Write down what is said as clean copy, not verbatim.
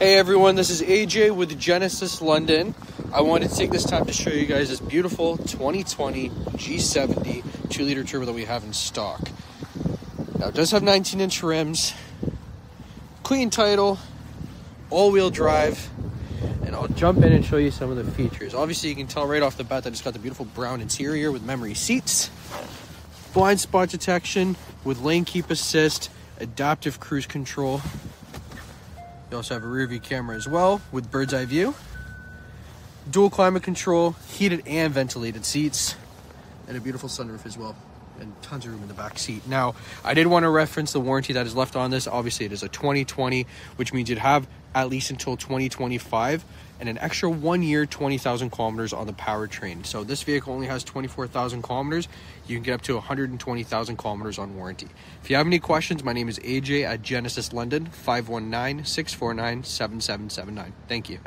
Hey everyone, this is AJ with Genesis London. I wanted to take this time to show you guys this beautiful 2020 G70 2-liter turbo that we have in stock. Now it does have 19-inch rims, clean title, all-wheel drive, and I'll jump in and show you some of the features. Obviously you can tell right off the bat that it's got the beautiful brown interior with memory seats, blind spot detection with lane keep assist, adaptive cruise control. You also have a rear view camera as well with bird's eye view, dual climate control, heated and ventilated seats, and a beautiful sunroof as well, and tons of room in the back seat. Now, I did want to reference the warranty that is left on this. Obviously, it is a 2020, which means you'd have at least until 2025 and an extra 1 year, 20,000 kilometers on the powertrain. So this vehicle only has 24,000 kilometers. You can get up to 120,000 kilometers on warranty. If you have any questions, my name is AJ at Genesis London, 519-649-7779. Thank you.